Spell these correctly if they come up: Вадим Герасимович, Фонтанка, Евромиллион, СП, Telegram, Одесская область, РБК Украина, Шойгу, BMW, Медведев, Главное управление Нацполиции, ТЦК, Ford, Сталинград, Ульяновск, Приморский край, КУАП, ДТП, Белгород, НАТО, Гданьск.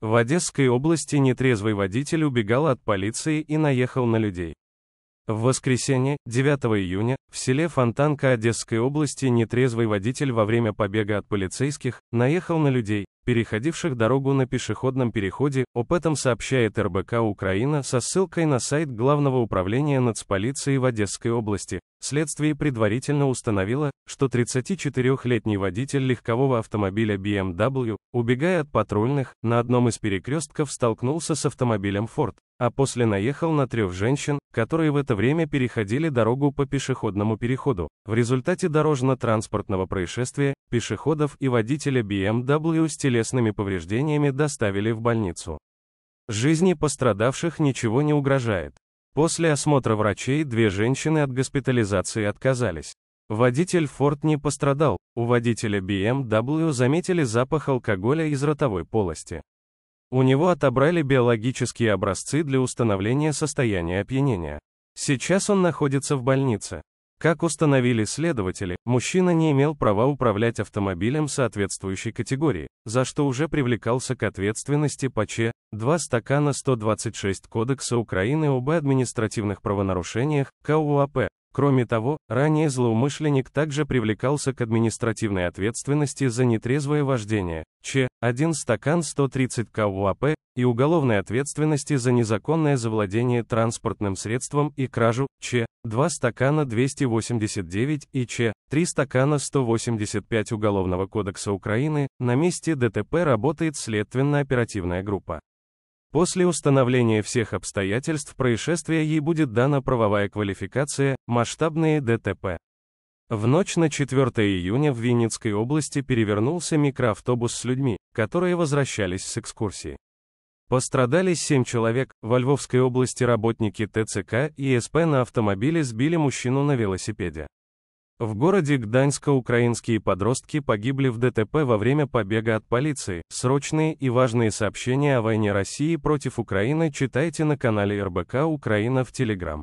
В Одесской области нетрезвый водитель убегал от полиции и наехал на людей. В воскресенье, 9 июня, в селе Фонтанка Одесской области нетрезвый водитель во время побега от полицейских наехал на людей, переходивших дорогу на пешеходном переходе. Об этом сообщает РБК Украина со ссылкой на сайт Главного управления Нацполиции в Одесской области. Следствие предварительно установило, что 34-летний водитель легкового автомобиля BMW, убегая от патрульных, на одном из перекрестков столкнулся с автомобилем Ford, а после наехал на 3 женщин, которые в это время переходили дорогу по пешеходному переходу. В результате дорожно-транспортного происшествия пешеходов и водителя BMW с телесными повреждениями доставили в больницу. Жизни пострадавших ничего не угрожает. После осмотра врачей 2 женщины от госпитализации отказались. Водитель Ford не пострадал, у водителя BMW заметили запах алкоголя из ротовой полости. У него отобрали биологические образцы для установления состояния опьянения. Сейчас он находится в больнице. Как установили следователи, мужчина не имел права управлять автомобилем соответствующей категории, за что уже привлекался к ответственности по ч. 2 статьям 126 Кодекса Украины об административных правонарушениях, КУАП. Кроме того, ранее злоумышленник также привлекался к административной ответственности за нетрезвое вождение, ч. 1 статья 130 КУАП, и уголовной ответственности за незаконное завладение транспортным средством и кражу, ч. 2 статья 289 и ч. 3 статья 185 Уголовного кодекса Украины. На месте ДТП работает следственно-оперативная группа. После установления всех обстоятельств происшествия ей будет дана правовая квалификация «масштабные ДТП». В ночь на 4 июня в Винницкой области перевернулся микроавтобус с людьми, которые возвращались с экскурсии. Пострадали 7 человек. Во Львовской области работники ТЦК и СП на автомобиле сбили мужчину на велосипеде. В городе Гданьска украинские подростки погибли в ДТП во время побега от полиции. Срочные и важные сообщения о войне России против Украины читайте на канале РБК Украина в Telegram.